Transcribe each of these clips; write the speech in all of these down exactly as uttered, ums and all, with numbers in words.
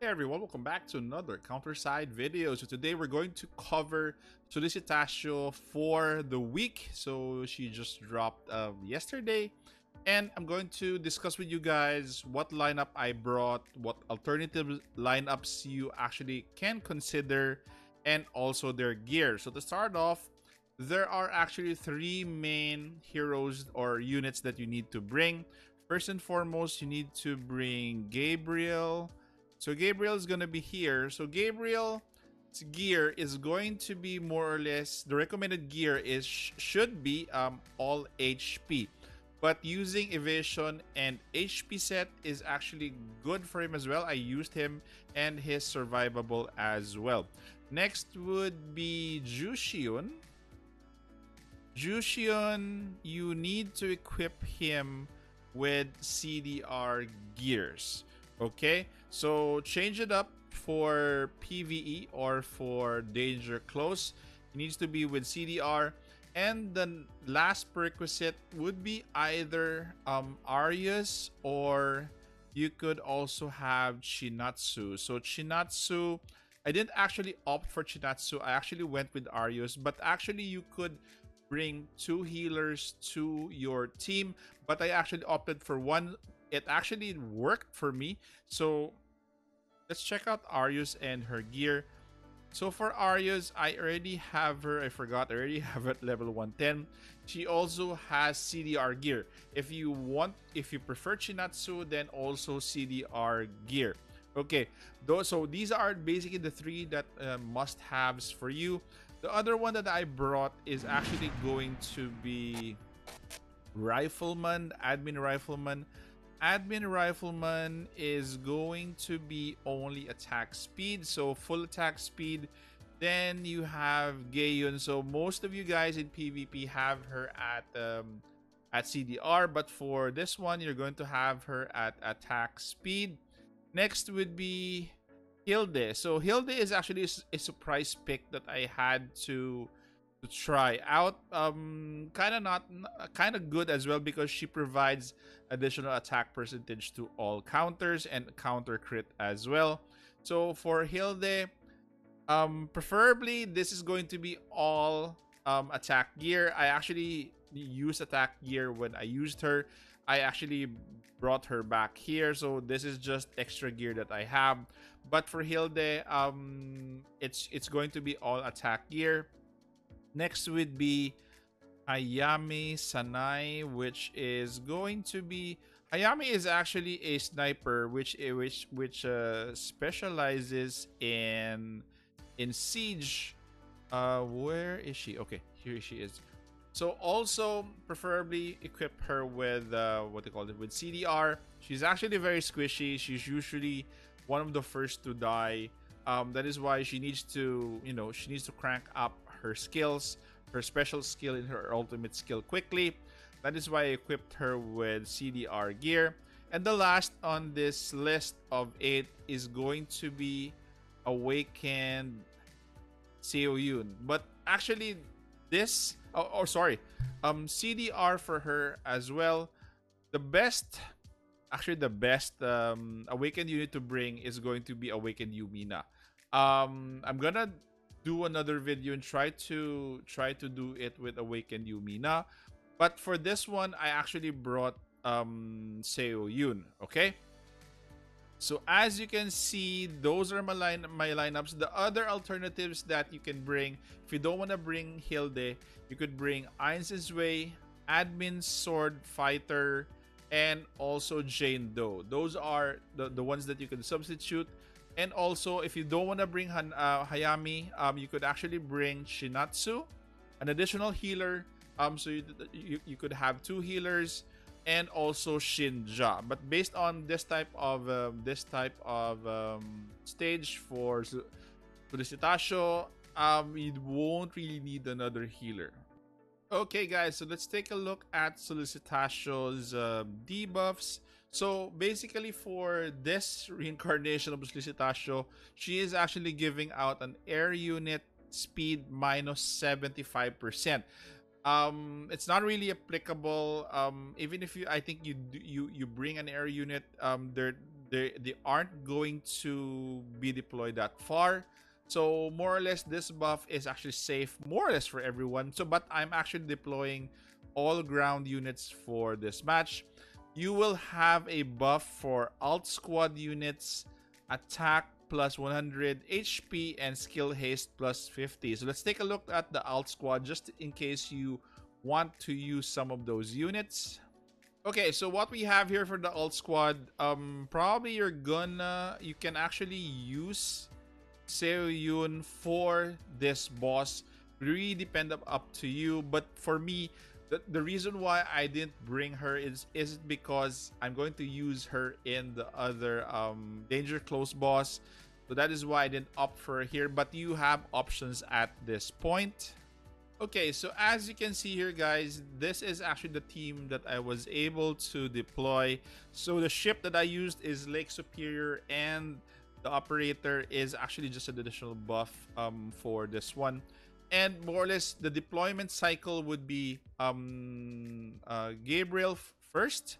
Hey everyone, welcome back to another Counterside video. So today we're going to cover Sollicitatio for the week. So she just dropped uh, yesterday. And I'm going to discuss with you guys what lineup I brought, what alternative lineups you actually can consider, and also their gear. So to start off, there are actually three main heroes or units that you need to bring. First and foremost, you need to bring Gabriel. So Gabriel is going to be here. So Gabriel's gear is going to be more or less, the recommended gear is should be um, all H P. But using evasion and H P set is actually good for him as well. I used him and his survivable as well. Next would be Juxiun. Juxiun, you need to equip him with C D R gears. Okay, so change it up for P V E or for Danger Close. It needs to be with C D R. And the last prerequisite would be either um, Arius, or you could also have Chinatsu. So Chinatsu, I didn't actually opt for Chinatsu. I actually went with Arius, but actually you could bring two healers to your team. But I actually opted for one. It actually worked for me. So let's check out Arius and her gear. So for Arius, I already have her. I forgot. I already have her at level one ten. She also has C D R gear. If you want, if you prefer Chinatsu, then also C D R gear. Okay. So these are basically the three that uh, must-haves for you. The other one that I brought is actually going to be Rifleman, Admin Rifleman. Admin Rifleman is going to be only attack speed, so full attack speed. Then you have Gayun. So most of you guys in PvP have her at um, at C D R, but for this one, you're going to have her at attack speed. Next would be Hilde. So Hilde is actually a surprise pick that I had to to try out. Um, kind of not, kind of good as well, because she provides additional attack percentage to all counters and counter crit as well. So for Hilde, um, preferably this is going to be all um, attack gear. I actually used attack gear when I used her. I actually brought her back here, so this is just extra gear that I have. But for Hilde, um, it's it's going to be all attack gear. Next would be Hayami Sanae, which is going to be Hayami is actually a sniper, which which which uh, specializes in in siege. Uh, where is she? Okay, here she is. So also preferably equip her with uh, what they call it with C D R. She's actually very squishy. She's usually one of the first to die. Um, that is why she needs to you know she needs to crank up her skills, her special skill and her ultimate skill quickly. That is why I equipped her with C D R gear. And the last on this list of eight is going to be Awakened Seo-Yoon. But actually this, oh, oh sorry, um, C D R for her as well. The best, actually the best um, Awakened unit to bring is going to be Awakened Yumina. Um, I'm gonna do another video and try to try to do it with Awakened Yumina, but for this one I actually brought um Seo-Yoon. Okay, so as you can see, those are my line my lineups. The other alternatives that you can bring, if you don't want to bring Hilde, you could bring Ainz's Way, Admin Sword Fighter, and also Jane Doe. Those are the, the ones that you can substitute. And also, if you don't want to bring Han, uh, Hayami, um, you could actually bring Chinatsu, an additional healer. Um, so you, you, you could have two healers, and also Shinja. But based on this type of um, this type of um, stage for Sollicitatio, um, you won't really need another healer. Okay, guys. So let's take a look at Sollicitatio's uh, debuffs. So basically, for this reincarnation of Sollicitatio, she is actually giving out an air unit speed minus seventy-five percent. Um, it's not really applicable. Um, even if you, I think you you you bring an air unit, um, there They, they aren't going to be deployed that far. So more or less, this buff is actually safe more or less for everyone. So, but I'm actually deploying all ground units for this match. You will have a buff for alt squad units, attack plus one hundred, H P, and skill haste plus fifty. So let's take a look at the alt squad just in case you want to use some of those units. Okay, so what we have here for the alt squad, um, probably you're gonna, you can actually use Seo-Yoon for this boss. Really depend up, up to you, but for me, the, the reason why I didn't bring her is is because I'm going to use her in the other um, Danger Close boss, so that is why I didn't opt for her here, but you have options at this point. Okay, so as you can see here, guys, this is actually the team that I was able to deploy. So the ship that I used is Lake Superior, and the operator is actually just an additional buff um, for this one. And more or less, the deployment cycle would be um, uh, Gabriel first,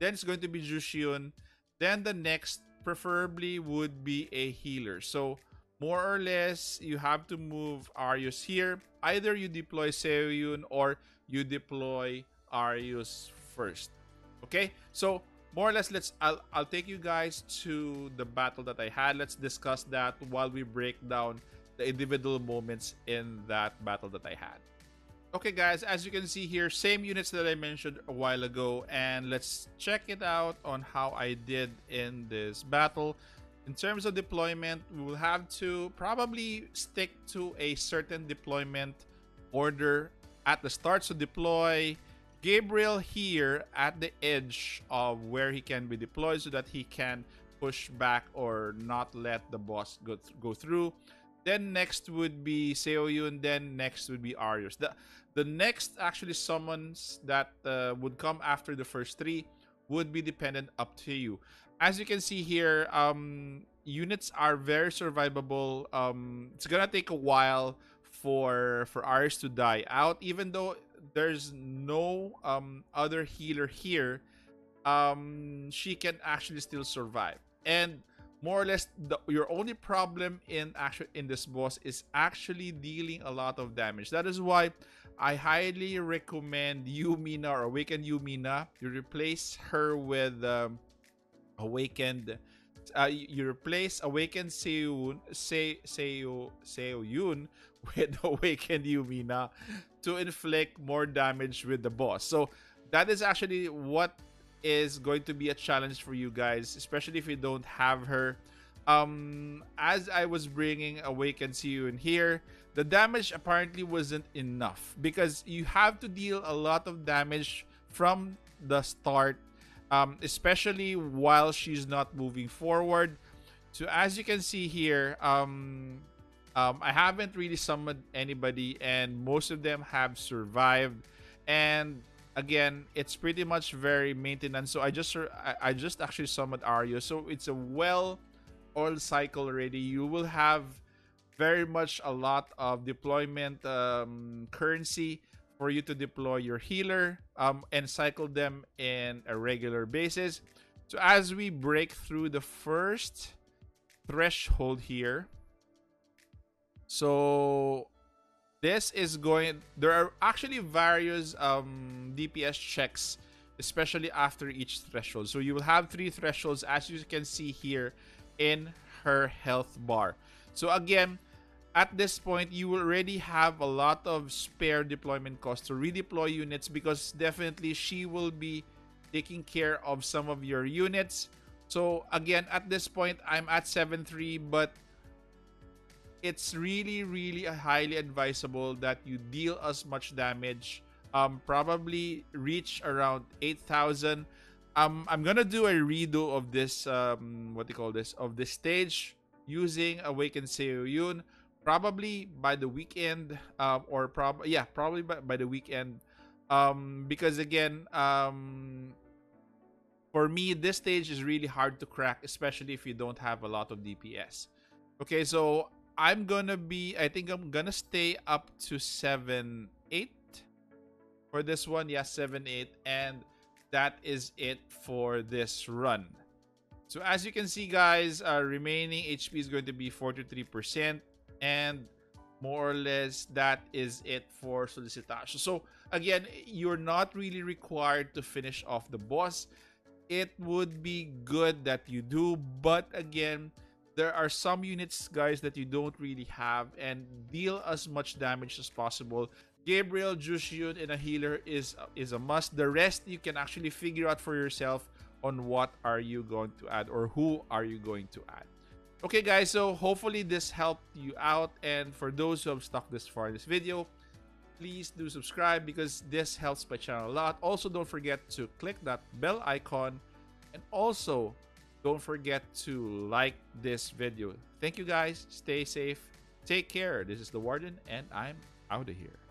then it's going to be Juxiun, then the next preferably would be a healer. So more or less, you have to move Arius here. Either you deploy Seo-Yoon or you deploy Arius first. Okay, so more or less, let's I'll, I'll take you guys to the battle that I had. Let's discuss that while we break down the individual moments in that battle that I had. Okay, guys, as you can see here, same units that I mentioned a while ago, and let's check it out on how I did in this battle. In terms of deployment, we will have to probably stick to a certain deployment order at the start. So deploy Gabriel here at the edge of where he can be deployed so that he can push back or not let the boss go, th go through. Then next would be Seo-Yoon, then next would be Arius. The, the next actually summons that uh, would come after the first three would be dependent up to you. As you can see here, um, units are very survivable. Um, it's gonna take a while for, for Arius to die out, even though there's no um, other healer here. Um, she can actually still survive. And more or less, the, your only problem in actual, in this boss is actually dealing a lot of damage. That is why I highly recommend Yumina or Awakened Yumina. You replace her with um, Awakened. Uh, you replace Awakened Seo-Yoon Se Seo Seo-Yoon with Awakened Yumina to inflict more damage with the boss. So that is actually what is going to be a challenge for you guys, especially if you don't have her. Um, as I was bringing Awakened Seo-Yoon here, the damage apparently wasn't enough because you have to deal a lot of damage from the start, um, especially while she's not moving forward. So as you can see here, um, um, I haven't really summoned anybody and most of them have survived. And again, it's pretty much very maintenance. So I just I just actually summoned Arius. So it's a well-oiled cycle already. You will have very much a lot of deployment um, currency for you to deploy your healer um, and cycle them in a regular basis. So as we break through the first threshold here, so this is going, there are actually various um, D P S checks, especially after each threshold. So you will have three thresholds, as you can see here in her health bar. So again, at this point, you already have a lot of spare deployment costs to redeploy units because definitely she will be taking care of some of your units. So again, at this point, I'm at seven three, but it's really, really highly advisable that you deal as much damage. Um, probably reach around eight thousand. Um, I'm gonna do a redo of this, um, what do you call this, of this stage using Awakened Seo-Yoon. Probably by the weekend, uh, or probably yeah, probably by, by the weekend. Um, because again, um, for me, this stage is really hard to crack, especially if you don't have a lot of D P S. Okay, so I'm gonna be, I think I'm gonna stay up to seven eight for this one. Yeah, seven eight, and that is it for this run. So as you can see, guys, our remaining H P is going to be forty-three percent, and more or less that is it for Sollicitatio. So again, you're not really required to finish off the boss. It would be good that you do, but again, there are some units, guys, that you don't really have, and deal as much damage as possible. Gabriel, Juxiun, and a healer is is a must. The rest you can actually figure out for yourself on what are you going to add or who are you going to add. Okay, guys, so hopefully this helped you out, and for those who have stuck this far in this video, please do subscribe because this helps my channel a lot. Also, don't forget to click that bell icon, and also don't forget to like this video. Thank you, guys. Stay safe. Take care. This is the Warden, and I'm out of here.